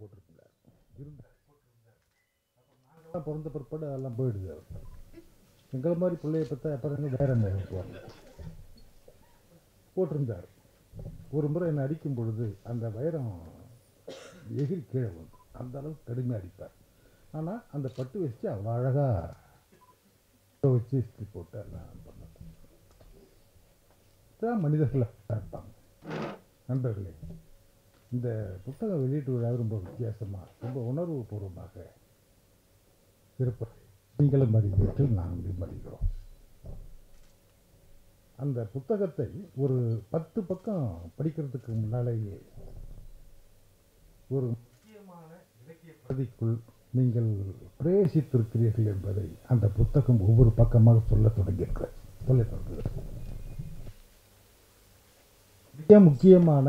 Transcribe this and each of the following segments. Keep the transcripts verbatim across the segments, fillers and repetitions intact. போட்டிருந்தார். இருந்தார் நாங்களாம் பிறந்த பிற்பாடு அதெல்லாம் போயிடுது. எங்களை மாதிரி பிள்ளையை பார்த்தா எப்போ வேற என்ன போட்டிருந்தார். ஒரு முறை என்னை அடிக்கும் பொழுது அந்த வைரம் எகில் கீழே வந்து அந்த அளவுக்கு கடுமையாக அடிப்பார். ஆனால் அந்த பட்டு வச்சு அவ்வளோ அழகாக வச்சு போட்டு எல்லாம் பண்ணாங்க. மனிதர்களாக இருப்பாங்க. நண்பர்களே, இந்த புத்தக வெளியீட்டு விழா ரொம்ப வித்தியாசமாக ரொம்ப உணர்வு பூர்வமாக இருப்பது நீங்களும் அறிவீர்கள், நாங்களும் அறிகிறோம். அந்த புத்தகத்தை ஒரு பத்து பக்கம் படிக்கிறதுக்கு முன்னாலேயே ஒரு முக்கியமான இலக்கிய பகுதிக்குள் நீங்கள் பிரவேசித்திருக்கிறீர்கள் என்பதை அந்த புத்தகம் ஒவ்வொரு பக்கமாக சொல்ல தொடங்கியிருக்கிறது சொல்ல தொடங்குகிறது. மிக முக்கியமான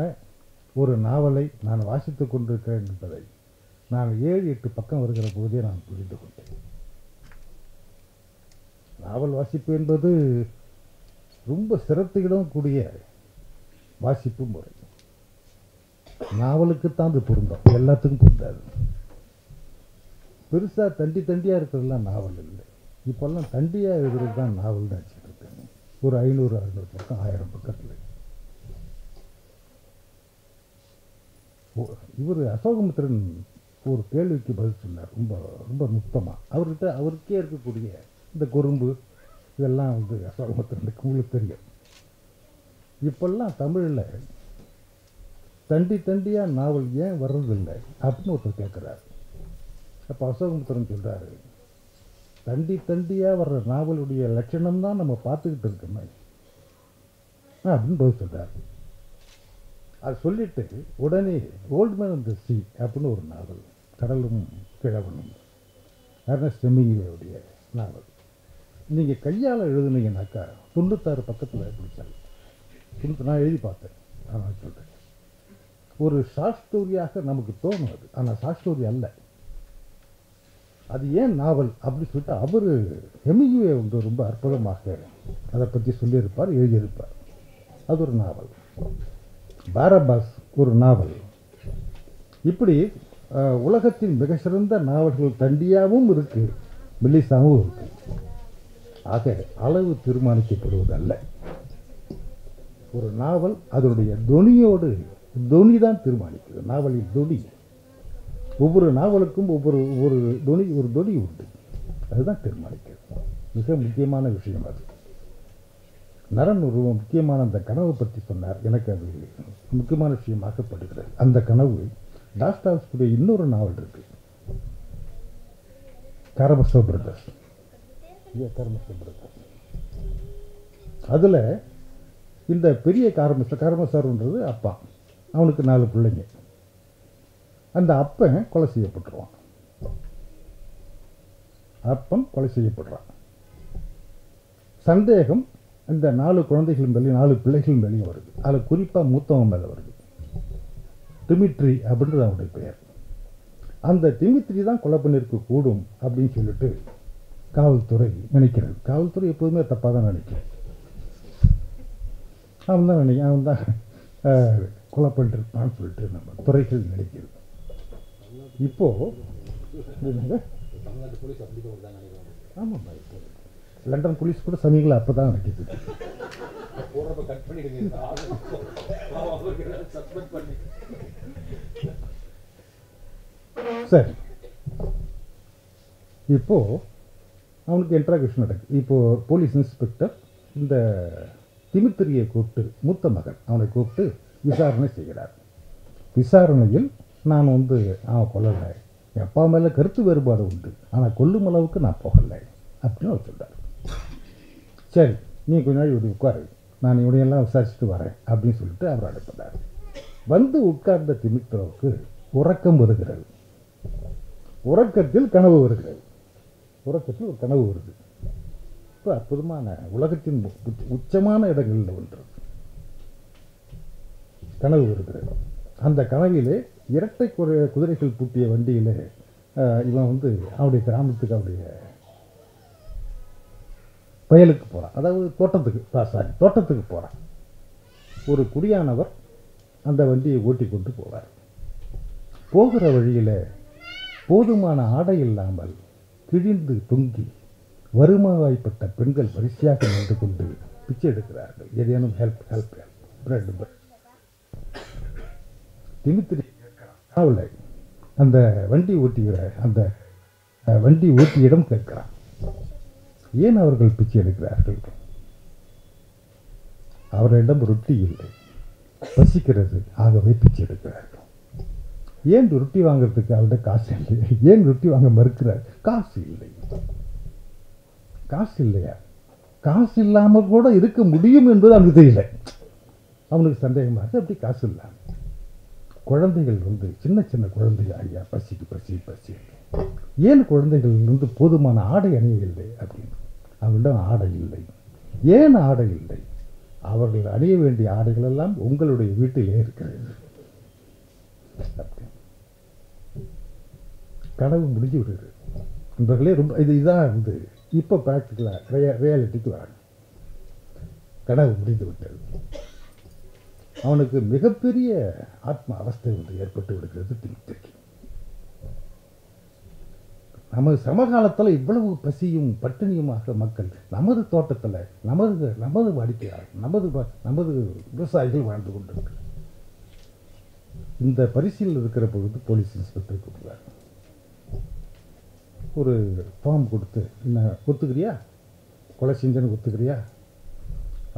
ஒரு நாவலை நான் வாசித்து கொண்டிருக்கிறேன் என்பதை நான் ஏழு எட்டு பக்கம் வருகிற பொழுதே நான் புரிந்து கொண்டேன். நாவல் வாசிப்பு என்பது ரொம்ப சிரத்தையிடம் கூடிய வாசிப்பு முறை. நாவலுக்குத்தான் அது பொருந்தோம், எல்லாத்துக்கும் பொருந்தாது. பெருசாக தண்டி தண்டியாக இருக்கிறதுலாம் நாவல் இல்லை. இப்போல்லாம் தண்டியாக இருக்கிறது தான் நாவல்னு நினச்சிட்டு இருக்காங்க. ஒரு ஐநூறு அறுநூறு பக்கம் ஆயிரம் பக்கத்தில் இவர் அசோகமித்திரன் ஒரு கேள்விக்கு பதில் சொன்னார். ரொம்ப ரொம்ப நுட்பமாக அவர்கிட்ட அவருக்கே இருக்கக்கூடிய இந்த குறும்பு இதெல்லாம் வந்து அசோகமித்திரனுக்கு உங்களுக்கு தெரியும். இப்போல்லாம் தமிழில் தண்டி தண்டியாக நாவல் ஏன் வர்றதில்லை அப்படின்னு ஒருத்தர் கேட்குறாரு. அப்போ அசோகமித்திரன் சொல்கிறாரு, தண்டி தண்டியாக வர்ற நாவலுடைய லட்சணம் தான் நம்ம பார்த்துக்கிட்டு இருக்கோமே அப்படின்னு பதில் சொல்கிறார். அது சொல்லிட்டு உடனே old man of the sea அப்படின்னு ஒரு நாவல், கடலும் கிழவனும், எர்னஸ்ட் ஹெமிங்வேயுடைய நாவல், நீங்கள் கையால் எழுதுனீங்கன்னாக்கா தொண்ணூத்தாறு பக்கத்தில் பிடிச்சாங்க. தொண்ணூற்றி நான் எழுதி பார்த்தேன். ஆனால் சொல்கிறேன், ஒரு ஷார்ட் ஸ்டோரியாக நமக்கு தோணும் அது, ஆனால் ஷார்ட் ஸ்டோரி அல்ல அது. ஏன் நாவல் அப்படின்னு சொல்லிட்டு அவர் ஹெமிங்வே வந்து ரொம்ப அற்புதமாக அதை பற்றி சொல்லியிருப்பார், எழுதியிருப்பார். அது ஒரு நாவல். பாரபாஸ் ஒரு நாவல். இப்படி உலகத்தின் மிகச்சிறந்த நாவல்கள் தண்டியாகவும் இருக்குது, மெல்லிசாவும் இருக்குது. ஆக அளவு தீர்மானிக்கப்படுவதல்ல. ஒரு நாவல் அதனுடைய தொனியோடு, தொனி தான் தீர்மானிக்கிறது. நாவலின் தொனி, ஒவ்வொரு நாவலுக்கும் ஒவ்வொரு ஒரு தொனி ஒரு தொனி உண்டு, அதுதான் தீர்மானிக்கிறது. மிக முக்கியமான விஷயம் அது. நரன் ஒரு முக்கியமான அந்த கனவை பற்றி சொன்னார். எனக்கு அது முக்கியமான விஷயமாகப்படுகிறது. அந்த கனவு டாஸ்டாவஸ்கியுடைய இன்னொரு நாவல் இருக்கு, கரமசோ பிரதர்ஸ். கரமசோ பிரதர்ஸ் அதில் இந்த பெரிய காரமச காரமசோன்றது அப்பா, அவனுக்கு நாலு பிள்ளைங்க. அந்த அப்பன் கொலை செய்யப்பட்டுருவான். அப்பன் கொலை செய்யப்படுறான். சந்தேகம் இந்த நாலு குழந்தைகளும் வெளியே, நாலு பிள்ளைகளும் வெளியே வருது. அதில் குறிப்பாக மூத்தவன் மேலே வருது. டிமிட்ரி அப்படின்றது அவனுடைய பெயர். அந்த டிமிட்ரி தான் கொலை பண்ணியிருக்க கூடும் அப்படின்னு சொல்லிட்டு காவல்துறை நினைக்கிறது. காவல்துறை எப்போதுமே தப்பாக தான் நினைக்கிறது. அவன் தான் நினைக்க அவன் தான் கொலை பண்ணிருப்பான்னு சொல்லிட்டு நம்ம துறைகள் நினைக்கிறது. இப்போது ஆமாம், லண்டன் போலீஸ் கூட சமீங்களா அப்போ தான் நடக்குது. சரி, இப்போது அவனுக்கு இன்ட்ராகேஷன் நடக்குது. இப்போது போலீஸ் இன்ஸ்பெக்டர் இந்த திமித்திரியை கூப்பிட்டு, மூத்த மகன் அவனை கூப்பிட்டு விசாரணை செய்கிறார். விசாரணையில் நான் வந்து அவன் கொல்லலை, என் அப்பா மேலே கருத்து வேறுபாடு உண்டு, ஆனால் கொல்லும் அளவுக்கு நான் போகலை அப்படின்னு அவர் சொல்கிறார். சரி, நீ கொஞ்ச நாள் இப்படி உட்காரு, நான் இவனையெல்லாம் விசாரிச்சுட்டு வரேன் அப்படின்னு சொல்லிட்டு அவர் அனுப்புகிறார். வந்து உட்கார்ந்த திமித்ரோவுக்கு உறக்கம் வருகிறது. உறக்கத்தில் கனவு வருகிறது. உறக்கத்தில் ஒரு கனவு வருது. இப்போ அற்புதமான உலகத்தின் உச்சமான இடங்களில் ஒன்று கனவு வருகிறது. அந்த கனவிலே இரட்டை குதிரைகள் பூட்டிய வண்டியிலே இவன் வந்து அவருடைய கிராமத்துக்கு, அவருடைய வயலுக்கு போகிறான். அதாவது தோட்டத்துக்கு சாரி தோட்டத்துக்கு போகிறான். ஒரு குடியானவர் அந்த வண்டியை ஓட்டி கொண்டு போவார். போகிற வழியில் போதுமான ஆடை இல்லாமல் கிழிந்து தொங்கி வறுமையாக்கப்பட்ட பெண்கள் வரிசையாக நின்று கொண்டு பிச்சை எடுக்கிறார்கள். ஏதேனும் help help help bread bread Dmitri அவளை அந்த வண்டி ஓட்டுகிற அந்த வண்டி ஓட்டியிடம் கேட்கிறான், ஏன் அவர்கள் பிச்சை எடுக்கிறார்கள்? அவர்களிடம் ரொட்டி இல்லை, பசிக்கிறது, ஆகவே பிச்சை எடுக்கிறார்கள். ஏன் ரொட்டி வாங்கிறதுக்கு அவர்கிட்ட காசு இல்லை? ஏன் ரொட்டி வாங்க மறுக்கிறார்? காசு இல்லை. காசு இல்லையா? காசு இல்லாமல் கூட இருக்க முடியும் என்பது அவனுக்கு தெரியல. அவனுக்கு சந்தேகமாக அப்படி காசு இல்லாமல் குழந்தைகள் வந்து சின்ன சின்ன குழந்தைகள், ஐயா பசிக்கு பசி பசி ஏன் குழந்தைகள் வந்து போதுமான ஆடை அணியவில்லை அப்படின்னு. அவர்களிடம் ஆடை இல்லை. ஏன் ஆடை இல்லை? அவர்கள் அணிய வேண்டிய ஆடைகள் எல்லாம் உங்களுடைய வீட்டிலே இருக்கிறது. கனவு முடிஞ்சு விடுது நண்பர்களே. ரொம்ப இது இதான் வந்து இப்போ ப்ராக்டிக்கலாக ரிய ரியாலிட்டிக்கு வராங்க. கனவு முடிந்து விட்டது. அவனுக்கு மிகப்பெரிய ஆத்ம அவஸ்தை ஒன்று ஏற்பட்டு விடுகிறது. திமித்திரிக்கு நமது சமகாலத்தில் இவ்வளவு பசியும் பட்டினியுமாக மக்கள் நமது தோட்டத்தில் நமது நமது வாடிக்கையாளர்கள் நமது நமது விவசாயிகள் வாழ்ந்து கொண்டிருக்கிறார். இந்த பரிசில் இருக்கிற பொழுது போலீஸ் இன்ஸ்பெக்டர் கூப்பிடுறாங்க. ஒரு ஃபார்ம் கொடுத்து, என்ன ஒத்துக்கிறியா, கொலை செஞ்சேன்னு ஒத்துக்கிறியா?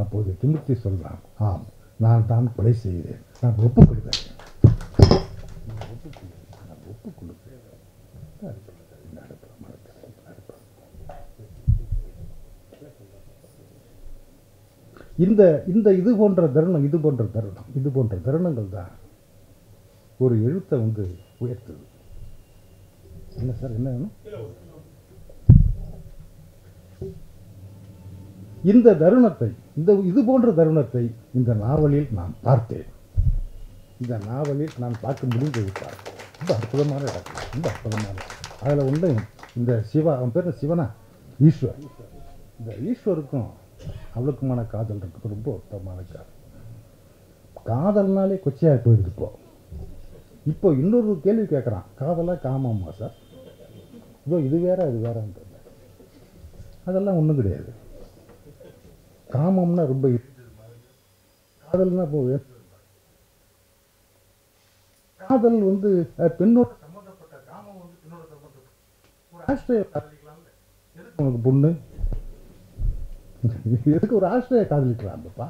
அப்போது திமித்திரி சொல்கிறான், ஆம், நான் தான் கொலை செய்தேன், நான் ஒப்புக்கொள்கிறேன், நான் ஒப்புக்கொள்கிறேன், நான் ஒப்புக்கொள்கிறேன். இந்த இந்த இது போன்ற தருணம் இது போன்ற தருணம் இது போன்ற தருணங்கள் தான் ஒரு எழுத்தை வந்து உயர்த்தது. என்ன சார், என்ன வேணும்? இந்த தருணத்தை, இந்த இது போன்ற தருணத்தை இந்த நாவலில் நான் பார்த்தேன். இந்த நாவலில் நான் பார்க்க முடிந்து பார்த்தேன். ரொம்ப அற்புதமான இடம், ரொம்ப அற்புதமான இடம். அதில் ஒன்று இந்த சிவா, அவன் பேர் சிவனா, ஈஸ்வர். இந்த ஈஸ்வருக்கும் அவளுக்குமான காதல் இருக்குது. ரொம்ப அற்புதமான காதல். காதல்னாலே கொச்சையாக போயிருக்கு. இப்போ இப்போ இன்னொரு கேள்வி கேட்குறான், காதலாக காமாமா சார்? இதோ இது வேற அது வேறான்னு தெரியல. அதெல்லாம் ஒன்றும் கிடையாது. காமம்னா ரொம்ப, காதல்னா இப்போ காதல் வந்து பெண்ணோட சம்மந்தப்பட்ட, காமம் வந்து பெண்ணோட சம்மந்தப்பட்ட. உனக்கு பொண்ணு எதுக்கு ஒரு ஆஸ்திரேலியா காதலிக்கலாம் பாப்பா?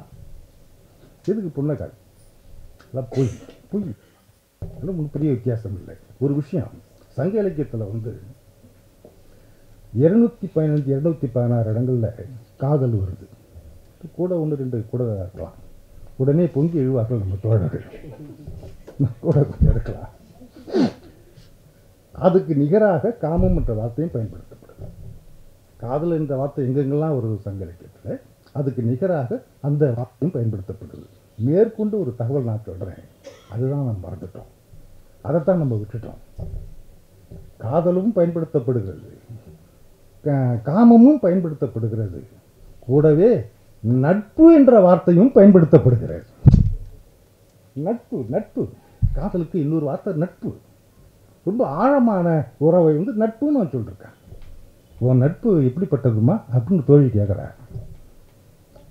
எதுக்கு பொண்ணை காதல்? எல்லாம் பொய் பொய். அதில் ஒன்றும் பெரிய வித்தியாசம் இல்லை. ஒரு விஷயம், சங்க இலக்கியத்தில் வந்து இருநூத்தி பதினஞ்சு இரநூத்தி பதினாறு இடங்களில் காதல் வருது. கூட ஒன்று ரெண்டு கூட இருக்கலாம். உடனே பொங்கி எழுவார்கள் நம்ம தோழர்கள். கூட இருக்கலாம். அதுக்கு நிகராக காமம் என்ற வார்த்தையும் பயன்படுத்தப்படுது. காதல் என்ற வார்த்தை எங்கெங்கெல்லாம் வருது சங்க இலக்கியத்தில், அதுக்கு நிகராக அந்த வார்த்தையும் பயன்படுத்தப்படுது. மேற்கொண்டு ஒரு தகவல் நான் சொல்கிறேன், அதுதான் நம்ம மறந்துட்டோம், அதைத்தான் நம்ம விட்டுட்டோம். காதலும் பயன்படுத்தப்படுகிறது, காமமும் பயன்படுத்தப்படுகிறது, கூடவே நட்பு என்ற வார்த்தையும் பயன்படுத்தப்படுகிறது. நட்பு, நட்பு காதலுக்கு இன்னொரு வார்த்தை நட்பு. ரொம்ப ஆழமான உறவை வந்து நட்புன்னு நான் சொல்லியிருக்கேன். உன் நட்பு எப்படிப்பட்டதுமா அப்படின்னு தோழி கேட்குற.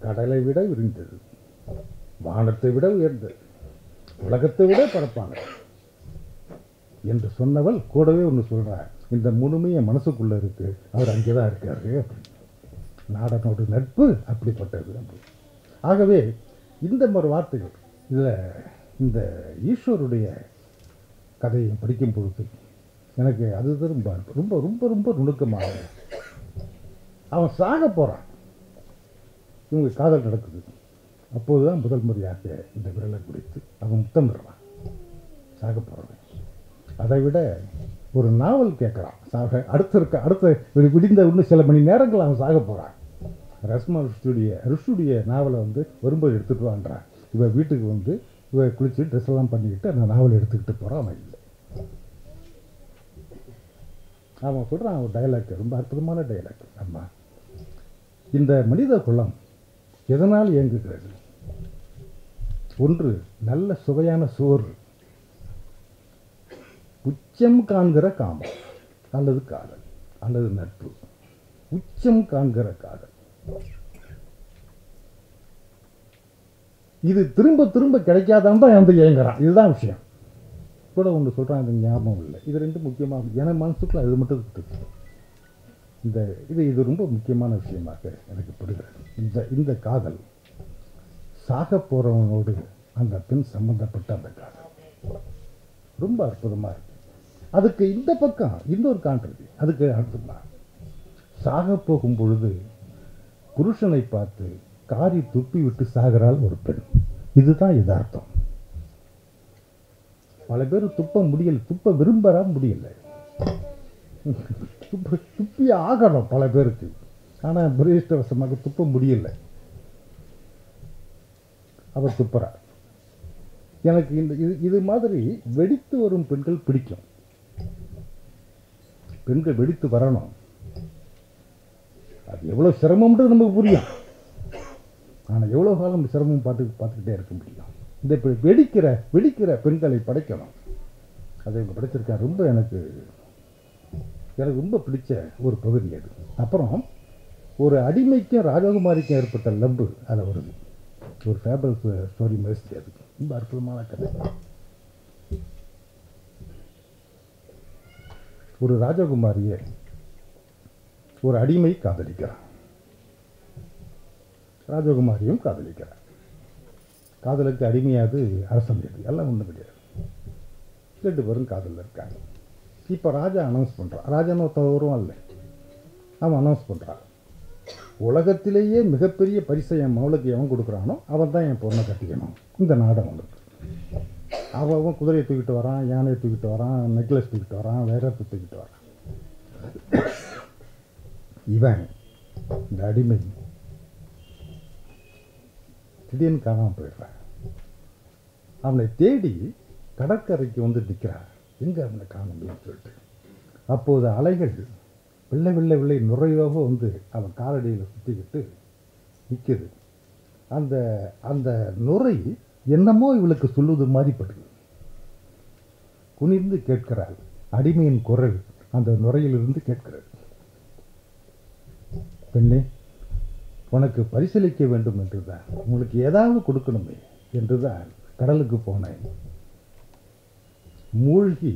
கடலை விட விரிந்தது, வானத்தை விட உயர்ந்தது, உலகத்தை விட பரப்பாங்க என்று சொன்னவள் கூடவே ஒன்று சொல்கிறார், இந்த முழுமையை மனசுக்குள்ளே இருக்கு, அவர் அங்கே தான் இருக்காரு அப்படின்னு. நாடனோட நட்பு அப்படிப்பட்டது அப்படி. ஆகவே இந்த மாதிரி வார்த்தைகள் இதில். இந்த ஈஸ்வருடைய கதையை படிக்கும் பொழுது எனக்கு அதுதான் ரொம்ப ரொம்ப ரொம்ப ரொம்ப நுணுக்கமாக. அவன் சாக போகிறான், இவங்க காதல் நடக்குது. அப்போது தான் முதல் முறையாக இந்த விரலை குறித்து அவன் முத்தம் பெறான். சாக போகிறவன். அதை விட ஒரு நாவல் கேட்குறான். சாக அடுத்த இருக்க அடுத்த விடிந்த இன்னும் சில மணி நேரங்கள் அவன் சாக போகிறான். ரஸ்மா ருஷ்டுடைய ருஷ்டுடைய நாவலை வந்து வரும்போது எடுத்துகிட்டு வான்றான். இவன் வீட்டுக்கு வந்து இவ குளிச்சு ட்ரெஸ் எல்லாம் பண்ணிக்கிட்டு அந்த நாவலை எடுத்துக்கிட்டு போகிறான். அவன் இல்லை. அவன் சொல்கிறான் ஒரு டைலாக், ரொம்ப அற்புதமான டைலாக். ஆமாம், இந்த மனித குலம் எதனால் இயங்குகிறது? ஒன்று, நல்ல சுவையான சோறு, உச்சம் காண்கிற காமம் அல்லது காதல் அல்லது நட்பு. உச்சம் காண்கிற காதல் இது திரும்ப திரும்ப கிடைக்காதான் தான் வந்து ஏங்குறான். இதுதான் விஷயம். கூட ஒன்று சொல்கிறான், எனக்கு ஞாபகம் இல்லை. இது ரெண்டு முக்கியமாக ஏன்னா மனசுக்குள்ள அது மட்டும் இருக்குது. இந்த இது இது ரொம்ப முக்கியமான விஷயமாக எனக்கு படுகிறது. இந்த இந்த காதல் சாக போகிறவனோடு அந்த பெண் சம்பந்தப்பட்ட அந்த காதல் ரொம்ப அற்புதமாக இருக்குது. அதுக்கு இந்த பக்கம் இன்னொரு காண்றது. அதுக்கு அடுத்துமா சாக போகும் பொழுது புருஷனை பார்த்து காரி துப்பி விட்டு சாகிறாள் ஒரு பெண். இதுதான் யதார்த்தம். பல பேர் துப்ப முடியலை, துப்ப விரும்புகிறா முடியலை, துப்ப துப்பி ஆகணும் பல பேருக்கு. ஆனால் துரதிர்ஷ்டவசமாக துப்ப முடியலை. அவர் துப்புறார். எனக்கு இந்த இது இது மாதிரி வெடித்து வரும் பெண்கள் பிடிக்கும். பெண்கள் வெடித்து வரணும், அது எவ்வளோ சிரமம்ன்றது நமக்கு புரியும். ஆனால் எவ்வளோ காலம் சிரமம் பார்த்து பார்த்துக்கிட்டே இருக்க முடியும். இந்த வெடிக்கிற வெடிக்கிற பெண்களை படைக்கணும். அதை இவங்க படைச்சிருக்காங்க. ரொம்ப எனக்கு எனக்கு ரொம்ப பிடிச்ச ஒரு பகுதி அது. அப்புறம் ஒரு அடிமைக்கும் ராஜகுமாரிக்கும் ஏற்பட்ட லம்பு அதில் வருது. ஒரு ஃபேபல் ஸ்டோரி மாதிரி அது. ரொம்ப அற்புதமான கதை. ஒரு ராஜகுமாரியை ஒரு அடிமை காதலிக்கிறான், ராஜகுமாரியும் காதலிக்கிறான். காதலுக்கு அடிமையாது அரசன் தேடி எல்லாம் ஒன்றும் கிடையாது. ரெண்டு பேரும் காதலில் இருக்காங்க. இப்போ ராஜா அனௌன்ஸ் பண்ணுறான். ராஜான்னு ஒருத்தவரும் இல்லை, அவன் அனௌன்ஸ் பண்ணுறான், உலகத்திலேயே மிகப்பெரிய பரிசை என் மவளுக்கு எவன் கொடுக்குறானோ அவன் தான் என் பொண்ணை கட்டிக்கணும் இந்த நாடு அவனுக்கு. அவன் குதிரையை தூக்கிட்டு வரான், யானையை தூக்கிட்டு வரான், நெக்லஸ் தூக்கிட்டு வரான், வைரத்தை தூக்கிட்டு வரான். இவன் இந்த அடிமை திடீர்னு காணாமல் போயிடுறான். அவனை தேடி கடற்கரைக்கு வந்து நிற்கிறான். எங்கே அவனை காண முடியும்னு சொல்லிட்டு அப்போது அலைகள் வெள்ளை வெள்ளை வெள்ளை நுரையோக வந்து அவன் காலடியில் சுற்றிக்கிட்டு நிற்கிது. அந்த அந்த நுரை என்னமோ இவளுக்கு சொல்லுவது மாதிரி படுது. குனிந்து கேட்கிறாள். அடிமையின் குரல் அந்த நுரையிலிருந்து கேட்கிறாள். பெண்ணே, உனக்கு பரிசீலிக்க வேண்டும் என்று தான், உங்களுக்கு ஏதாவது கொடுக்கணுமே என்று தான் கடலுக்கு போனேன். மூழ்கி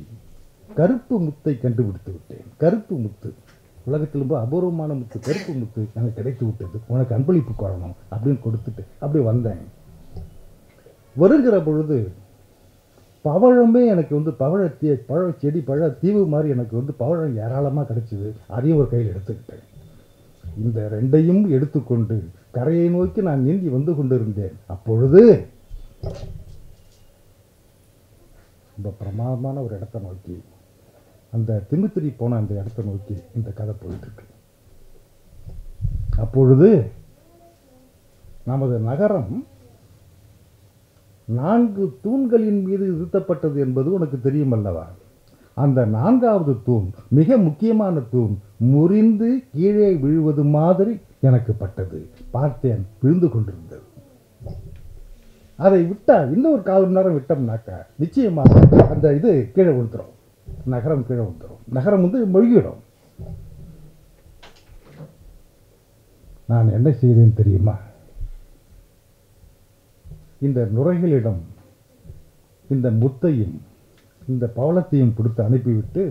கருப்பு முத்தை கண்டுபிடித்து விட்டேன். கருப்பு முத்து உலகத்தில் ரொம்ப அபூர்வமான முத்து. கருப்பு முத்து எனக்கு கிடைத்து விட்டது, உனக்கு அன்பளிப்பு கோரணும் அப்படின்னு கொடுத்துட்டு அப்படி வந்தேன். வருகிற பொழுது பவழமே எனக்கு வந்து பவழ தீ பழ செடி பழ தீவு மாதிரி எனக்கு வந்து பவழம் ஏராளமாக கிடைச்சிது. அதையும் ஒரு கையில் எடுத்துக்கிட்டேன். இந்த ரெண்டையும் எடுத்துக்கொண்டு கரையை நோக்கி நான் நீந்தி வந்து கொண்டிருந்தேன். அப்பொழுது ரொம்ப பிரமாதமான ஒரு இடத்தை நோக்கி, அந்த திமித்திரி போன அந்த இடத்தை நோக்கி இந்த கதை போயிட்டுருக்கு. அப்பொழுது நமது நகரம் நான்கு தூண்களின் மீது நிறுத்தப்பட்டது என்பது உனக்கு தெரியும் அல்லவா? அந்த நான்காவது தூண், மிக முக்கியமான தூண், முறிந்து கீழே விழுவது மாதிரி எனக்கு பட்டது. பார்த்தேன், விழுந்து கொண்டிருந்தது. அதை விட்டா இன்னொரு கால் மணி நேரம் விட்டோம்னாக்கா நிச்சயமாக அந்த இது கீழே விழுந்துடும், நகரம் கீழே விழுந்துடும், நகரம் வந்து மூழ்கிடும். நான் என்ன செய்தேன் தெரியுமா? இந்த நுரைகளிடம் இந்த முத்தையும் இந்த பவளத்தையும் கொடுத்து அனுப்பிவிட்டு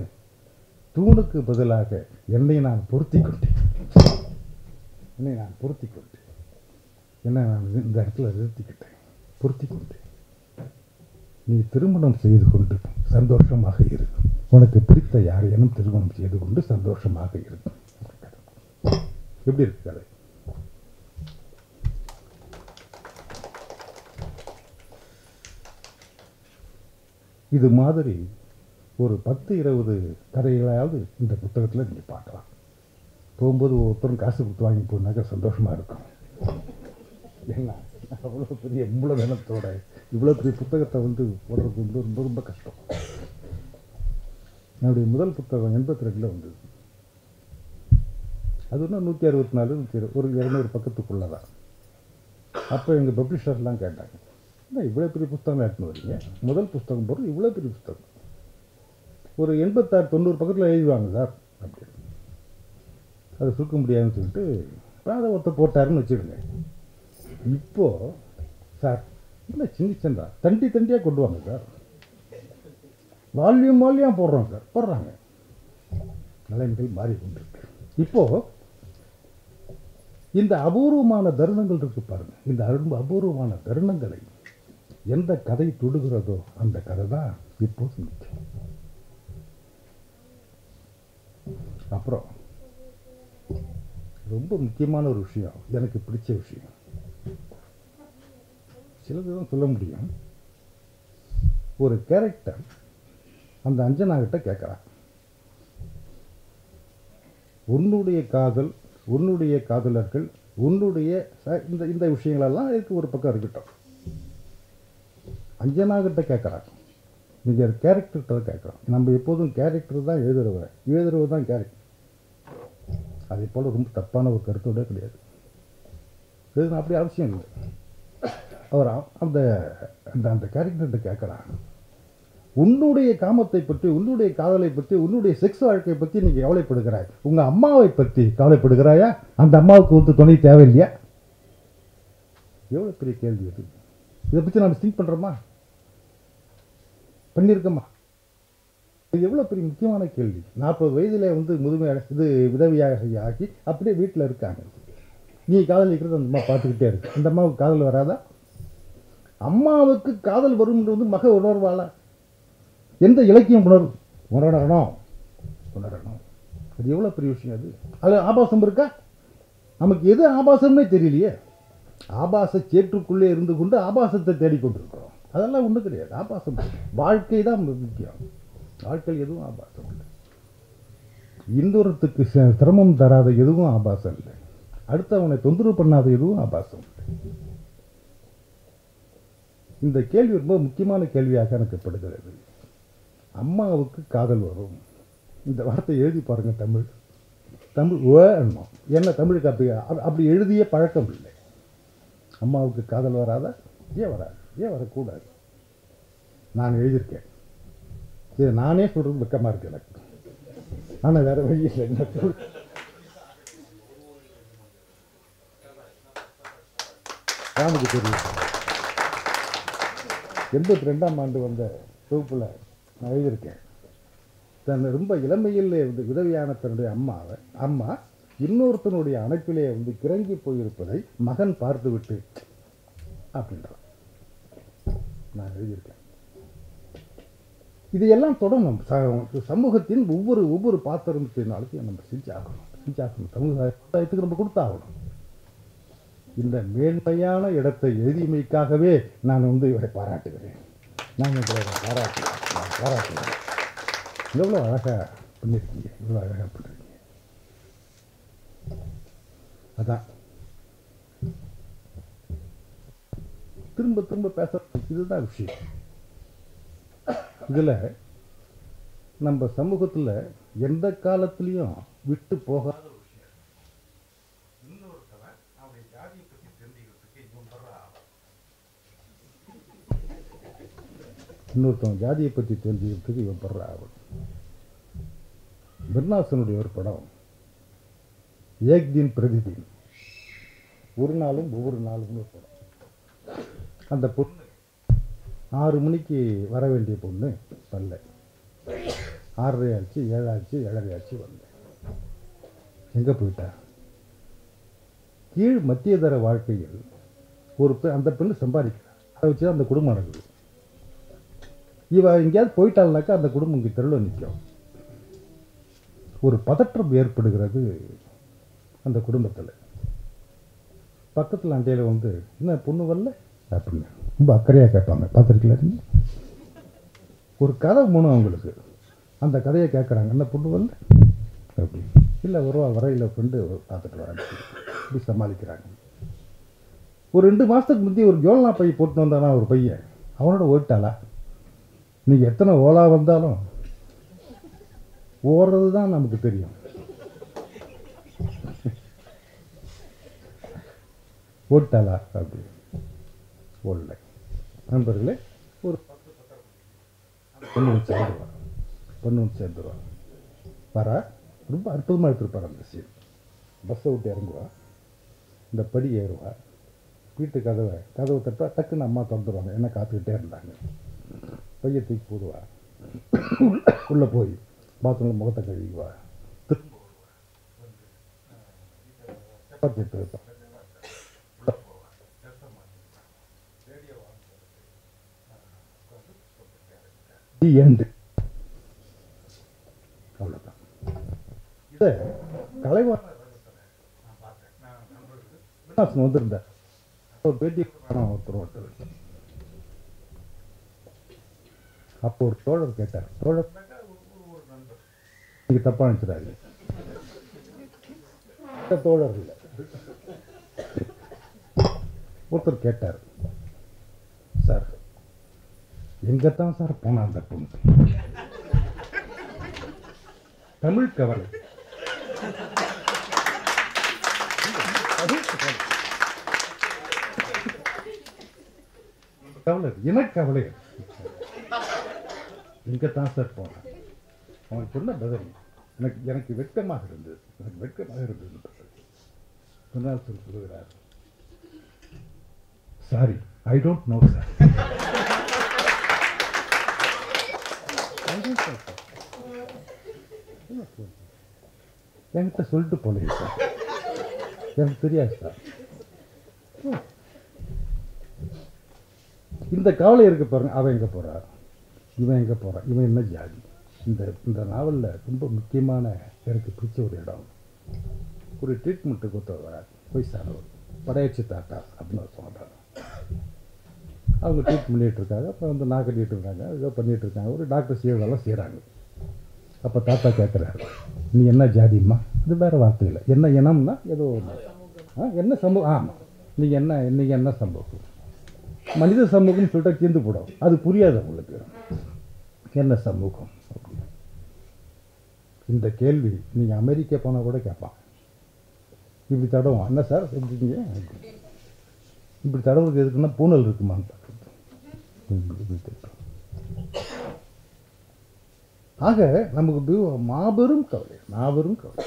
தூணுக்கு பதிலாக என்னை நான் பொருத்தி கொண்டேன். என்னை நான் பொருத்தி கொண்டேன் என்னை நான் இந்த இடத்துல நிறுத்திக்கிட்டேன், பொருத்தி கொண்டேன். நீ திருமணம் செய்து கொண்டு சந்தோஷமாக இருக்கும், உனக்கு பிடித்த யாரையனும் திருமணம் செய்து கொண்டு சந்தோஷமாக இருக்கும். எப்படி இருக்கு கதை? இது மாதிரி ஒரு பத்து இருபது கதைகளாவது இந்த புத்தகத்தில் நீங்கள் பார்க்கலாம். போகும்போது ஒவ்வொருத்தரும் காசு கொடுத்து வாங்கி போனாக்கா சந்தோஷமாக இருக்கும். ஏன்னா அவ்வளோ பெரிய மூலதனத்தோட இவ்வளோ பெரிய புத்தகத்தை வந்து போடுறது வந்து ரொம்ப ரொம்ப கஷ்டம். என்னுடைய முதல் புத்தகம் எண்பத்தி ரெண்டில் வந்தது. அது ஒன்றும் நூற்றி அறுபத்தி நாலு நூற்றி ஒரு இரநூறு பக்கத்துக்குள்ளே தான். அப்போ எங்கள் பப்ளிஷர்லாம் கேட்டாங்க, இவ்வளோ பெரிய புத்தகம் எடுத்துன்னு வரீங்க, முதல் புத்தகம் போடுறது இவ்வளோ பெரிய புத்தகம். ஒரு எண்பத்தாறு தொண்ணூறு பக்கத்தில் எழுதிவாங்க சார் அப்படி அது சுருக்க முடியாதுன்னு சொல்லிட்டு அதை ஒருத்தர் போட்டாருன்னு வச்சுடுங்க. இப்போது சார் இல்லை சின்ன சின்னதா தண்டி தண்டியாக கொண்டு வாங்க சார், வால்யூம் வால்யூம் போடுறோம் சார் போடுறாங்க. நிலைமைகள் மாறி கொண்டிருக்கு. இப்போது இந்த அபூர்வமான தருணங்கள் இருக்குது பாருங்கள். இந்த அரும்பு அபூர்வமான தருணங்களை எந்த கதை தொடுகிறதோ அந்த கதை தான் இப்போது முக்கியம். அப்புறம் ரொம்ப முக்கியமான ஒரு விஷயம், எனக்கு பிடிச்ச விஷயம், சிலதுதான் சொல்ல முடியும். ஒரு கேரக்டர் அந்த அஞ்சனாகிட்ட கேட்குறான், உன்னுடைய காதல், உன்னுடைய காதலர்கள், உன்னுடைய இந்த இந்த விஷயங்களெல்லாம் இதுக்கு ஒரு பக்கம் இருக்கட்டும். அஞ்சனாகிட்ட கேட்குறாங்க, நீங்கள் கேரக்டர்கிட்ட கேட்குறோம். நம்ம எப்போதும் கேரக்டர் தான் எழுதுறவர், எழுதுறவர் தான் கேரக்டர். அதே போல் ரொம்ப தப்பான ஒரு கருத்தோட கிடையாது, எழுதுனா அப்படி அவசியம் இல்லை. அவர் அந்த அந்த அந்த கேரக்டர்கிட்ட கேட்குறாங்க, உன்னுடைய காமத்தை பற்றி, உன்னுடைய காதலை பற்றி, உன்னுடைய செக்ஸ் வாழ்க்கையை பற்றி நீங்கள் கவலைப்படுகிறாய், உங்கள் அம்மாவை பற்றி கவலைப்படுகிறாயா? அந்த அம்மாவுக்கு வந்து துணை தேவையில்லையா? எவ்வளோ பெரிய கேள்வி அது. இதை பற்றி நம்ம திங்க் பண்ணுறோமா, பண்ணியிருக்கோமா? இது எவ்வளோ பெரிய முக்கியமான கேள்வி. நாற்பது வயதில் வந்து முதுமை இது விதவியாக ஆகி அப்படியே வீட்டில் இருக்காங்க. நீ காதலிக்கிறது அந்த அம்மா பார்த்துக்கிட்டே இருக்கு. அந்த அம்மாவுக்கு காதல் வராதா? அம்மாவுக்கு காதல் வரும்ன்றது மக உணர்வாள எந்த இலக்கியம் உணர்வு? உணரணும் உணரணும். அது எவ்வளோ பெரிய விஷயம். அது அது ஆபாசம் இருக்கா? நமக்கு எது ஆபாசம்னே தெரியலையே. ஆபாச சேற்றுக்குள்ளே இருந்து கொண்டு ஆபாசத்தை தேடிக்கொண்டிருக்கிறோம். அதெல்லாம் ஒன்றும் கிடையாது. ஆபாசம் வாழ்க்கை தான் முக்கியம். வாழ்க்கையில் எதுவும் ஆபாசம் இல்லை. இந்துரத்துக்கு சிரமம் தராத எதுவும் ஆபாசம் இல்லை. அடுத்தவனை தொந்தரவு பண்ணாத எதுவும் ஆபாசம் இல்லை. இந்த கேள்வி ரொம்ப முக்கியமான கேள்வியாக கணக்கப்படுகிறது. அம்மாவுக்கு காதல் வரும், இந்த வார்த்தை எழுதி பாருங்கள். தமிழ் தமிழ் வேணும். ஏன்னா தமிழுக்கு அப்படி அப்படி எழுதிய பழக்கம் இல்லை. அம்மாவுக்கு காதல் வராதா? ஏன் வராது? ஏன் வரக்கூடாது? நான் எழுதியிருக்கேன். இது நானே சொல்கிறது வெக்கமாக இருக்குது எனக்கு. ஆனால் வேறு வழி இல்லை. எனக்கு ராமுக்கு தெரியும். எண்பத்தி ரெண்டாம் ஆண்டு வந்த தொகுப்பில் நான் எழுதியிருக்கேன். தன் ரொம்ப இளமையிலே வந்து விதவியான தன்னுடைய அம்மாவை அம்மா இன்னொருத்தனுடைய அணைப்பிலே வந்து கிறங்கி போயிருப்பதை மகன் பார்த்து விட்டு அப்படின்றான். நான் எழுதியிருக்கேன். இதையெல்லாம் தொடணும். சமூகத்தின் ஒவ்வொரு ஒவ்வொரு பாத்திரத்தின் அழுத்தையும் நம்ம செஞ்சாகணும். செஞ்சாகணும் சமுதாயத்துக்கு நம்ம கொடுத்தாகணும். இந்த மேன்மையான இடத்தை எழுதியமைக்காகவே நான் வந்து இவரை பாராட்டுகிறேன். நான் இவரை பாராட்டுகிறேன் பாராட்டுகிறேன் எவ்வளோ அழகாக பண்ணியிருக்கீங்க, இவ்வளோ அழகாக பண்ணிருக்கீங்க. அதான் திரும்ப திரும்ப பேச இதுதான் விஷயம். இதில் நம்ம சமூகத்தில் எந்த காலத்துலேயும் விட்டு போகாத ஒரு விஷயம், இன்னொருத்தவன் அவருடைய ஜாதியை பற்றி தெரிஞ்சுக்கிறதுக்கு இவன் படுற ஆபத்து. இன்னொருத்தவன் ஜாதியை பற்றி தெரிஞ்சுக்கிறதுக்கு இவன் படுற ஆபத்து. பிர்னாசனுடைய ஒரு படம், ஏக் தின் பிரதிதின், ஒரு நாளும் ஒவ்வொரு நாளும் ஒரு படம். அந்த பொண்ணு ஆறு மணிக்கு வர வேண்டிய பொண்ணு வரல. ஆறரை ஆச்சு, ஏழாச்சு, ஏழரை ஆச்சு, வரல. எங்கே போயிட்டா? கீழ் மத்தியதர வாழ்க்கையில் ஒரு அந்த பெண்ணு சம்பாதிக்கிறார். அதை வச்சு அந்த குடும்பம் நடக்குது. இவ எங்கேயாவது போயிட்டாள்னாக்கா அந்த குடும்பம் இங்கே தெருவில் நிற்கும். ஒரு பதற்றம் ஏற்படுகிறது அந்த குடும்பத்தில். பக்கத்தில் அண்டையில் வந்து என்ன பொண்ணு வரல அப்படின்னு ரொம்ப அக்கறையாக கேட்பாங்க. பார்த்துருக்கல ஒரு கதை மூணு அவங்களுக்கு. அந்த கதையை கேட்குறாங்க, என்ன பொண்ணு வரல அப்படி இல்லை ஒருவா வரையில் கொண்டு பார்த்துட்டு வராங்க. இப்படி சமாளிக்கிறாங்க. ஒரு ரெண்டு மாதத்துக்கு முந்தைய ஒரு ஜோலனா பைய போட்டு வந்தானா ஒரு பையன், அவனோட ஓட்டாளா? நீங்கள் எத்தனை ஓலா வந்தாலும் ஓடுறது தான் நமக்கு தெரியும். ஓட்டாளா அப்படி ஓடல. நண்பர்களே, ஒரு பத்து பத்தரை பொண்ணு வச்சு ஒன்றும் சேர்ந்துருவா. வரா ரொம்ப அற்புதமாக எடுத்துருப்பார் அந்த சீன். பஸ்ஸை விட்டு இறங்குவா, இந்த படி ஏறுவா, வீட்டு கதவை கதவை தட்டா டக்குன்னு அம்மா திறந்துருவாங்க, என்ன காத்துக்கிட்டே இருந்தாங்க. பைய தூக்கி போடுவா, உள்ளே போய் பாத்ரூமில் முகத்தை கழுவிக்குவா, திருப்பி அவ்வளோதான். இதை கலைவாணர் வந்திருந்தார் ஒரு பேட்டி ஒருத்தர். அப்போ ஒரு தோழர் கேட்டார், தோழர் நீங்கள் தப்பாக நினைச்சிடாரு, தோழர் இல்லை ஒருத்தர் கேட்டார், சார் எங்கே தான் சார் போனா அந்த பொண்ணு, தமிழ் கவலை கவலை எனக்கு கவலை எங்கே தான் சார் போனா, அவன் சொன்ன பதில் எனக்கு எனக்கு வெட்கமாக இருந்தது, எனக்கு வெட்கமாக இருந்தது. சொன்னால் சொல்கிறார், sorry I don't know sir, என்கிட்ட சொல்லிட்டு போனீங்க சார், எனக்கு தெரியாது சார். இந்த கவலை இருக்க பாருங்க, அவன் எங்கே போகிறா, இவன் எங்கே போகிறான், இவன் என்ன ஜாதி. இந்த இந்த நாவலில் ரொம்ப முக்கியமான எனக்கு பிடிச்ச ஒரு இடம், ஒரு ட்ரீட்மெண்ட்டு கொடுத்தவரா போய் சார் ஒரு படையாட்சி தாத்தா அப்படின்னு சொல்கிறாங்க. அவங்க ட்ரீட் பண்ணிகிட்டு இருக்காங்க, அப்புறம் வந்து நான் கட்டிகிட்டு இருக்காங்க, ஏதோ பண்ணிகிட்டு இருக்காங்க, ஒரு டாக்டர் செய்யறதெல்லாம் செய்கிறாங்க. அப்போ தாத்தா கேட்குறாரு, நீ என்ன ஜாதிம்மா, இது வேறு வார்த்தை இல்லை, என்ன இனம்னா ஏதோ என்ன சமூகம், ஆமாம் நீங்கள் என்ன இன்றைக்கி என்ன சமூகம், மனித சமூகம்னு சொல்லிட்டு தீர்ந்து போடும், அது புரியாது உங்களுக்கு, என்ன சமூகம். இந்த கேள்வி நீங்கள் அமெரிக்கா போனால் கூட கேட்பான், இப்படி தடவும் என்ன சார் செஞ்சுங்க, இப்படி தடவுறது எதுக்குன்னா பூனல் இருக்குமான்னு பார்க்குறது. ஆக நமக்கு மாபெரும் கவலை, மாபெரும் கவலை.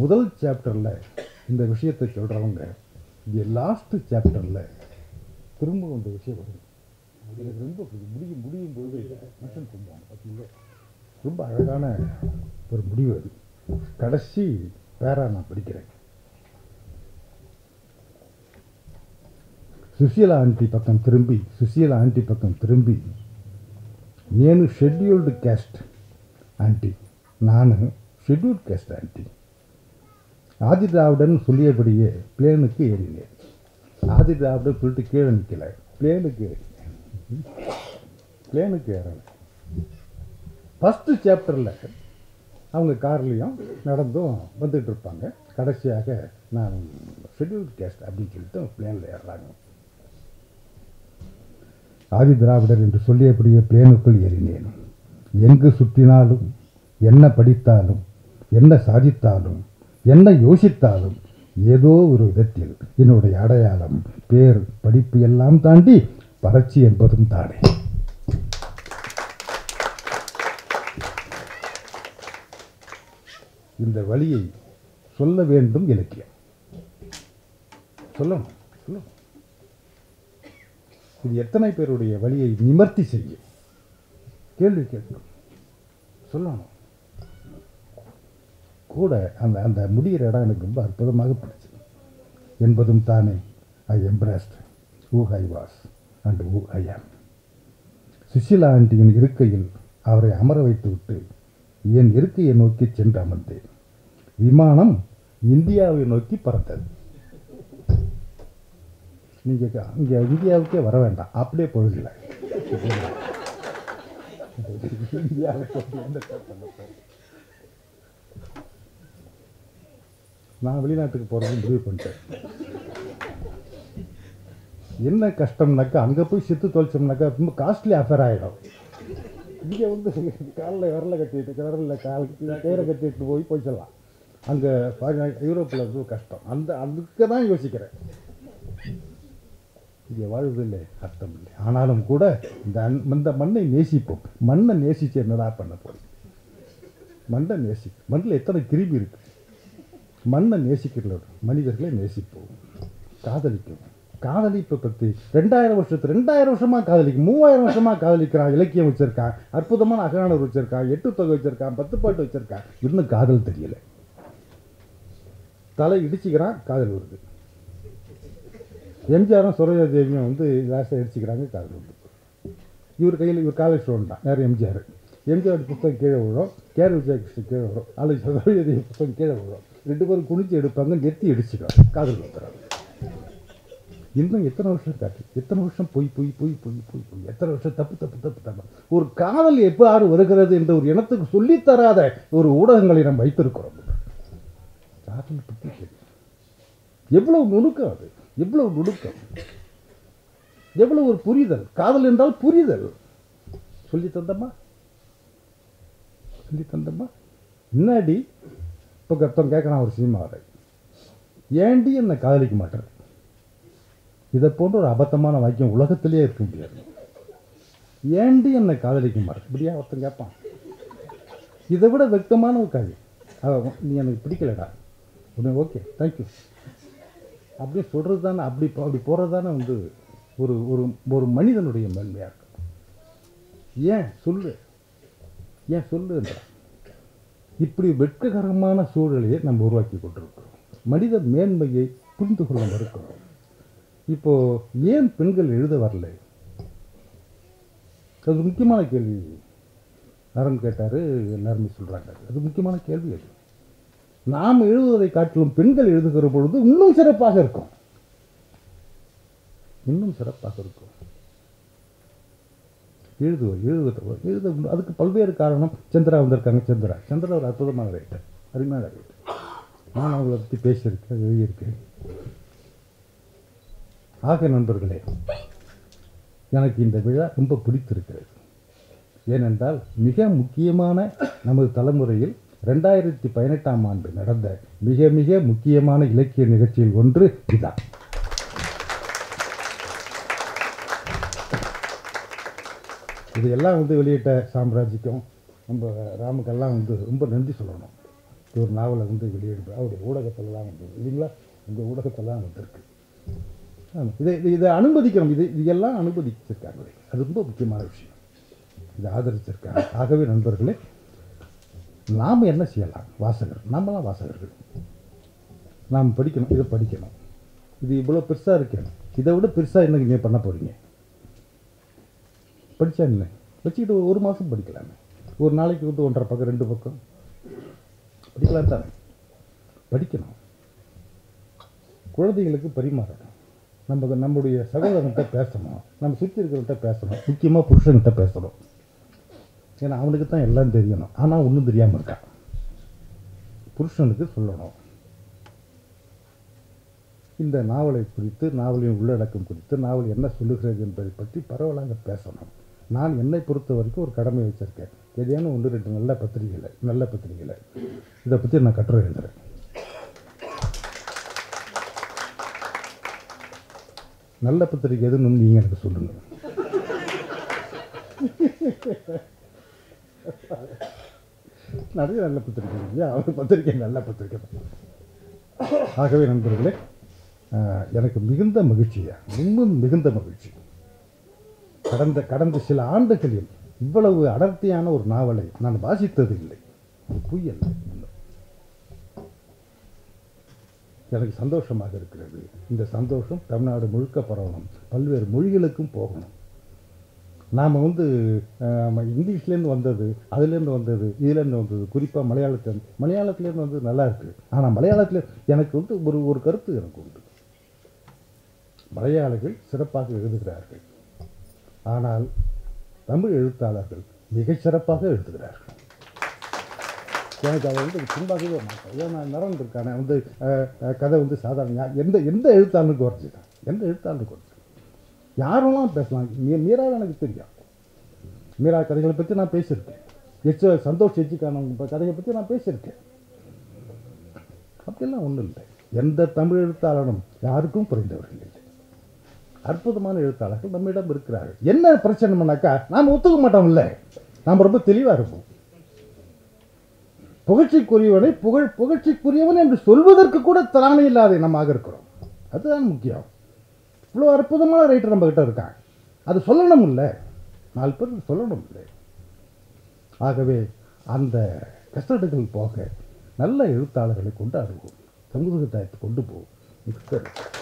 முதல் சாப்டரில் இந்த விஷயத்தை சொல்கிறவங்க இது லாஸ்ட் சாப்டரில் திரும்ப இந்த விஷயம் வரும். எனக்கு ரொம்ப முடியும் முடியும் போது மிஷன் சொல்லுவாங்க பார்த்தீங்களா, ரொம்ப அழகான ஒரு முடிவு அது. கடைசி பேரா நான் படிக்கிறேன், சுசீலா ஆண்டி பக்கம் திரும்பி சுசீலா ஆண்டி பக்கம் திரும்பி, நேனு ஷெட்யூல்டு கேஸ்ட் ஆண்டி, நான் ஷெட்யூல்டு கேஸ்ட் ஆண்டி, ஆதிதாவுடன் சொல்லியபடியே பிளேனுக்கு ஏறினேன். ஆதிதாவுடன் சொல்லிட்டு கீழே நிற்கலை, பிளேனுக்கு ஏறினேன், பிளேனுக்கு ஏறலை. ஃபஸ்ட்டு சாப்டரில் அவங்க கார்லேயும் நடந்தும் வந்துகிட்டு இருப்பாங்க, கடைசியாக நான் ஷெட்யூல்டு கேஸ்ட் அப்படின்னு சொல்லிட்டு பிளேனில் ஏறுறாங்க. ஆதி திராவிடர் என்று சொல்லியபடியே பிளேனுக்குள் ஏறினேன். எங்கு சுற்றினாலும், என்ன படித்தாலும், என்ன சாதித்தாலும், என்ன யோசித்தாலும், ஏதோ ஒரு விதத்தில் என்னுடைய அடையாளம், பேர், படிப்பு எல்லாம் தாண்டி பரட்சி என்பதும் தானே. இந்த வழியை சொல்ல வேண்டும் இலக்கியம், சொல்லணும் சொல்லணும். இது எத்தனை பேருடைய வழியை நிமர்த்தி செய்யும், கேள்வி கேட்கணும், சொல்லணும் கூட. அந்த அந்த முடிகிற இடம் எனக்கு ரொம்ப அற்புதமாக பிடிச்சது. என்பதும் தானே I எம்ப்ரஸ்ட் who I was and who I am. Susheela ஆண்டியின் இருக்கையில் அவரை அமர வைத்துவிட்டு என் இருக்கையை நோக்கி சென்று அமர்ந்தேன். விமானம் இந்தியாவை நோக்கி பறந்தது. நீங்கள் இங்கே இந்தியாவுக்கே வர வேண்டாம், அப்படியே போகல இந்தியாவுக்கு. நான் வெளிநாட்டுக்கு போகிறது முடிவு பண்ணிட்டேன். என்ன கஷ்டம்னாக்கா அங்கே போய் சித்து தொலைச்சோம்னாக்கா ரொம்ப காஸ்ட்லி அஃபேர் ஆகிடும். இங்கே வந்து காலில் விரலை கட்டிட்டு விரலில் கால் கயிறை கட்டிட்டு போய் போய் சொல்லலாம். அங்கே யூரோப்பில் ரொம்ப கஷ்டம். அந்த அதுக்கு தான் யோசிக்கிறேன், இங்கே வாழ்வில்லை அர்த்தமில்லை. ஆனாலும் கூட இந்த இந்த மண்ணை நேசிப்போம். மண்ணை நேசிச்சு என்னடா பண்ண போகிறோம்? மண்ணை நேசி மண்ணில் எத்தனை கிருமி இருக்கு. மண்ணை நேசிக்கிறோம், மனிதர்களை நேசிப்போம், காதலிக்கும். காதலிப்பை பற்றி ரெண்டாயிரம் வருஷத்து ரெண்டாயிரம் வருஷமாக காதலிக்கும், மூவாயிரம் வருஷமாக காதலிக்கிறான். இலக்கியம் வச்சுருக்கான், அற்புதமான அகராணர் வச்சுருக்கான், எட்டு தொகை வச்சுருக்கான், பத்து பாட்டு வச்சுருக்கான். இன்னும் காதல் தெரியலை. தலை இடிச்சுக்கிறான், காதல் வருது. எம்ஜிஆரும் சரோஜாதேவியும் வந்து லாஸ்ட்டாக அடிச்சுக்கிறாங்க, காதல் வருது. இவர் கையில் இவர் காலேஜ் ஸ்டூடெண்ட் தான். யார்? எம்ஜிஆர். எம்ஜிஆர் புத்தகம் கீழே விழும், கேர் விஜயகிருஷ்ணன் கீழே விழும், அது சரோஜாதேவி புத்தகம் கீழே விழும். ரெண்டு பேரும் குளிச்சு எடுப்பாங்க, நெத்தி அடிச்சுக்கிறாங்க, காதல் வந்துடுறாங்க. இன்னும் எத்தனை வருஷம் காட்டு, எத்தனை வருஷம் பொய் பொய் பொய் பொய் பொய் பொய், எத்தனை வருஷம் தப்பு தப்பு தப்பு தப்பு. ஒரு காதல் எவ்வாறு வருகிறது என்ற ஒரு இனத்துக்கு சொல்லித்தராத ஒரு ஊடகங்களை நம்ம வைத்திருக்கிறோம். காதல் பற்றி தெரியும். எவ்வளவு நுணுக்கம் அது, எவ்வளவு நுணுக்கம், எவ்வளவு ஒரு புரிதல். காதல் என்றால் புரிதல். சொல்லி தந்தம்மா, சொல்லி தந்தம்மா. முன்னாடி இப்போ கத்தம் கேட்குறான் ஒரு சினிமாவை, ஏண்டி என்னை காதலிக்க மாட்டேன். இதை போன்ற ஒரு அபத்தமான வாக்கியம் உலகத்திலேயே இருக்க முடியாது. ஏண்டி என்னை காதலிக்க மாட்டேன் இப்படியா ஒருத்தன் கேட்பான். இதை விட வெக்கமான ஒரு காரியம், நீ எனக்கு பிடிக்கலடா உடனே ஓகே தேங்க்யூ அப்படியே சொல்கிறது தானே, அப்படி அப்படி போகிறது தானே வந்து ஒரு ஒரு மனிதனுடைய மேன்மையாக இருக்கும். ஏன் சொல்லு, ஏன் சொல்லுன்ற இப்படி வெட்ககரமான சூழலையே நம்ம உருவாக்கி கொண்டிருக்கிறோம். மனித மேன்மையை புரிந்து கொள்ள மறுக்கிறோம். இப்போது ஏன் பெண்கள் எழுத வரல? அது முக்கியமான கேள்வி. நரன் கேட்டார், நரம்பி சொல்கிறாங்க. அது முக்கியமான கேள்வி. அது நாம் எழுதுவதை காட்டிலும் பெண்கள் எழுதுகிற பொழுது இன்னும் சிறப்பாக இருக்கும், இன்னும் சிறப்பாக இருக்கும். எழுதுவோம் எழுதுகிறோம் எழுத அதுக்கு பல்வேறு காரணம். சந்திரா வந்திருக்காங்க. சந்திரா சந்திரா ஒரு அற்புதமான ரைட்டர், அருமையான ரைட்டர். நான் அவங்கள பற்றி பேசியிருக்கேன், எழுதியிருக்கேன். ஆக நண்பர்களே, எனக்கு இந்த விழா ரொம்ப பிடித்திருக்கிறது. ஏனென்றால் மிக முக்கியமான நமது தலைமுறையில் ரெண்டாயிரத்தி பதினெட்டாம் ஆண்டு நடந்த மிக மிக முக்கியமான இலக்கிய நிகழ்ச்சியில் ஒன்று இதான். இது எல்லாம் வந்து வெளியிட்ட சாம்ராஜ்யம் நம்ம ராமுக்கெல்லாம் வந்து ரொம்ப நன்றி சொல்லணும். ஒரு நாவலை வந்து வெளியிடுது, அவருடைய ஊடகத்தில்லாம் வந்து இல்லைங்களா, உங்கள் ஊடகத்தில்லாம் வந்துருக்கு. இதை இதை அனுமதிக்கிறோம், இது இதெல்லாம் அனுமதிச்சிருக்காங்களே, அது ரொம்ப முக்கியமான விஷயம். இதை ஆதரிச்சிருக்காங்க. ஆகவே நண்பர்களே, நாம் என்ன செய்யலாம்? வாசகர், நாமெல்லாம் வாசகர்கள். நாம் படிக்கணும், இதை படிக்கணும். இது இவ்வளோ பெருசாக இருக்கணும், இதை விட பெருசாக என்ன நீங்கள் பண்ண போகிறீங்க? படித்தா என்ன வச்சுக்கிட்டு ஒரு மாதம் படிக்கலாமே, ஒரு நாளைக்கு வந்து ஒன்றரை பக்கம் ரெண்டு பக்கம் படிக்கலாம் தானே. படிக்கணும், குழந்தைங்களுக்கு பரிமாறணும், நமக்கு நம்முடைய சகோதரன்கிட்ட பேசணும், நம்ம சுற்றி இருக்கிறவங்கிட்ட பேசணும், முக்கியமாக புருஷன்கிட்ட பேசணும். ஏன்னா அவனுக்கு தான் எல்லாம் தெரியணும், ஆனால் ஒன்றும் தெரியாமல் இருக்கான். புருஷனுக்கு சொல்லணும். இந்த நாவலை குறித்து, நாவலின் உள்ளடக்கம் குறித்து, நாவல் என்ன சொல்லுகிறது என்பதை பற்றி பரவலாக பேசணும். நான் என்னை பொறுத்த வரைக்கும் ஒரு கடமை வச்சுருக்கேன். எதையான ஒன்று ரெண்டு நல்ல பத்திரிகைகளை நல்ல பத்திரிகைகளை இதை பற்றி நான் கட்டுரை எழுதுகிறேன். நல்ல பத்திரிக்கை எதுன்னு நீங்கள் எனக்கு சொல்லுங்கள். நிறைய நல்ல பத்திரிக்கை இல்லையா, அவர் பத்திரிக்கை நல்ல பத்திரிக்கை தான். ஆகவே நண்பர்களே, எனக்கு மிகுந்த மகிழ்ச்சியா, இன்னும் மிகுந்த மகிழ்ச்சி. கடந்த கடந்த சில ஆண்டுகளில் இவ்வளவு அடர்த்தியான ஒரு நாவலை நான் வாசித்தது இல்லை. புயல் எனக்கு சந்தோஷமாக இருக்கிறது. இந்த சந்தோஷம் தமிழ்நாடு முழுக்க பரவணும், பல்வேறு மொழிகளுக்கும் போகணும். நாம் வந்து இங்கிலீஷ்லேருந்து வந்தது, அதுலேருந்து வந்தது, இதுலேருந்து வந்தது, குறிப்பாக மலையாளத்துலேருந்து மலையாளத்துலேருந்து வந்தது நல்லா இருக்குது. ஆனால் மலையாளத்தில் எனக்கு வந்து ஒரு ஒரு கருத்து எனக்கு உண்டு. மலையாளிகள் சிறப்பாக எழுதுகிறார்கள், ஆனால் தமிழ் எழுத்தாளர்கள் மிகச் சிறப்பாக எழுதுகிறார்கள். எனக்கு அதை வந்து தும்பாகவே மாட்டேன். ஏன் நான் நடந்துருக்கானே வந்து கதை வந்து சாதாரண எந்த எந்த எழுத்தாளனுக்கு உரைச்சிருக்கேன், எந்த எழுத்தாளனுக்கு உரைச்சிருக்கேன். யாரெல்லாம் பேசலாம். மீ மீராவை எனக்கு தெரியும். மீரா கதைகளை பற்றி நான் பேசியிருக்கேன். எச் சந்தோஷ் எச்சிக்கானவங்க கதையை பற்றி நான் பேசியிருக்கேன். அப்படிலாம் ஒன்றும் இல்லை. எந்த தமிழ் எழுத்தாளனும் யாருக்கும் குறைந்தவர்கள் இல்லை. அற்புதமான எழுத்தாளர்கள் நம்மிடம் இருக்கிறார்கள். என்ன பிரச்சனைனாக்கா நாம் ஒத்துக்க மாட்டோம் இல்லை, நாம் ரொம்ப தெளிவாக இருப்போம். புகழ்ச்சிக்குரியவனை புகழ் புகழ்ச்சிக்குரியவன் என்று சொல்வதற்கு கூட திராணி இல்லாத நம்மாக இருக்கிறோம். அதுதான் முக்கியம். இவ்வளோ அற்புதமான ரைட்டர் நம்மக்கிட்ட இருக்காங்க, அது சொல்லணும் இல்லை, நாலு பேர் சொல்லணும் இல்லை. ஆகவே அந்த கஷ்டத்துக்கு போக நல்ல எழுத்தாளர்களை கொண்டு அணுகும், சமூகத்தை கொண்டு போகும்.